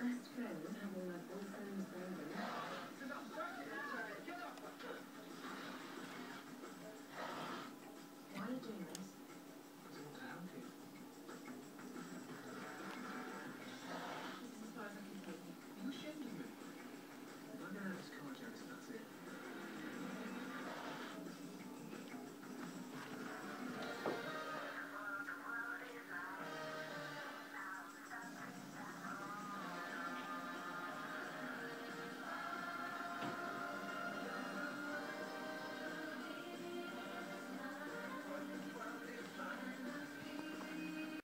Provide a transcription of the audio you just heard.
best friends have all my boyfriend's